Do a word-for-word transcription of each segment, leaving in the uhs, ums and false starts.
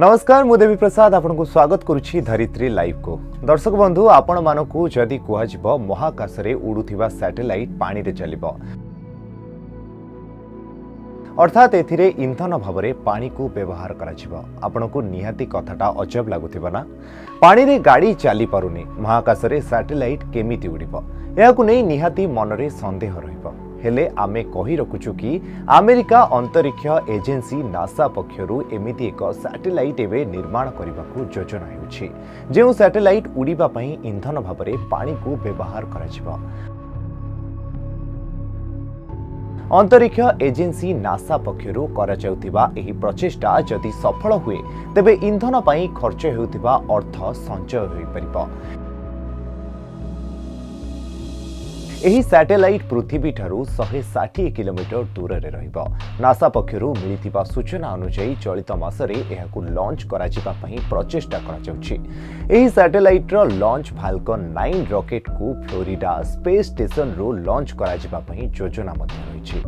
नमस्कार मु देवी प्रसाद आपनको स्वागत करुछि धरित्री लाइव को। दर्शक बंधु आपण मानकू जदि कुहाजिबो महाकाश रे उडुथिबा सैटेलाइट पानी रे चलिबो अर्थात एथिरे इंधन भावरे पानी को व्यवहार कराजिबो। आपनको निहाती कथाटा अजब लागुथिबा ना, पानी रे गाड़ी चली पारुनी, महाकाश रे सैटेलाइट केमिति उडीबो, याकू नै निहाती मनरे संदेह रहिबो। हेले आमे कही रखुचु कि अमेरिका अंतरिक्ष एजेन्सी नासा पक्षरु एमिति एक सैटेलाइट एवे निर्माण करने योजना होउछि, जेउ सैटेलाइट उड़ीबा पई इंधन भाबरे पानी को व्यवहार कराजिबा। अंतरिक्ष एजेन्सी नासा पक्षरु कराजाउथिबा एही प्रचेष्टा जदि सफल हुए तेबे इंधन पई खर्च हेउथिबा अर्थ संचय होइ परिबा। एही सैटेलाइट पृथ्वी ठारू एक सौ साठ किलोमीटर दूर रे रहिबा। नासा पक्षरु मिलिथिबा सूचना अनुसार चलित मासरे एहाकु लॉन्च कराजिबा पई प्रचेष्टा कराजाउछि। एही सैटेलाइट रो लॉन्च फाल्कन नाइन रॉकेट को फ्लोरिडा स्पेस स्टेशन रो लॉन्च कराजिबा पई योजना मध्ये रहिछि।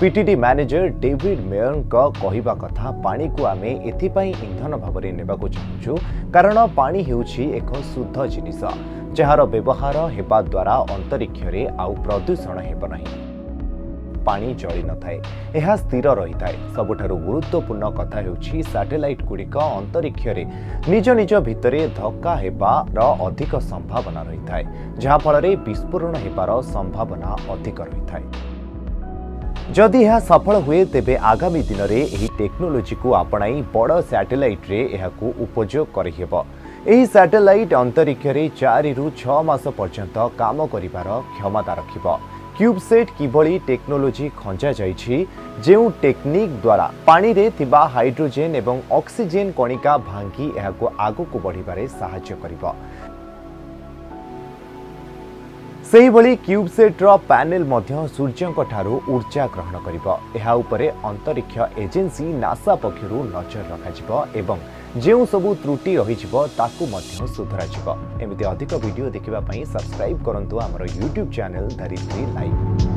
पीटीडी मैनेजर डेविड मेयर का कहिबा कथा पानी को आमे एथि पई इंधन भाबरे नेबाकु चाहूछु, कारण पानी हेउछि एक शुद्ध जिनिस जार व्यवहार होगा द्वारा अंतरिक्ष रे आउ प्रदूषण हेब नाही, पानी जली न थाए, यह स्थिर रही थाए। सबुठारु गुरुत्वपूर्ण कथा हेउछि सैटेलाइट गुड़िक अंतरिक्ष रे निज निज भितरे धक्का हेबार अधिक संभावना रही थाए, जहाँ फलरे विस्फोरण हेबार संभावना अधिक रही थाए। जदि यह सफल हुए तेबे आगामी दिन में यह टेक्नोलोजी को अपनाई बड़ सैटेलाइट रे यहाकू उपयोग करहिबो। एही सैटेलाइट अंतरिक्ष रे चार रु छह मास पर्यंत काम करिवार क्षमता रखिबो। क्यूबसेट किभली टेक्नोलोजी खंजा जाइछि, जेउ टेक्निक द्वारा पानी रे थिबा हाइड्रोजन एवं ऑक्सीजन कणिका भांगी यहाकू आगु को बढ़िबारे सहायता करिबो। सही भली क्यूबसेट रो पैनल मध्य सूर्य ठारू ऊर्जा ग्रहण करिबो। एहा उपरे अंतरिक्ष एजेन्सी नासा पक्षरु नजर रखाजिबो एवं जेउ सबु त्रुटि रहिजिबो ताकू मध्य सुधराजिबो। एमिति अधिक वीडियो देखिबा पई सब्सक्राइब करंतु हमरो यूट्यूब चैनल धरित्री लाइव।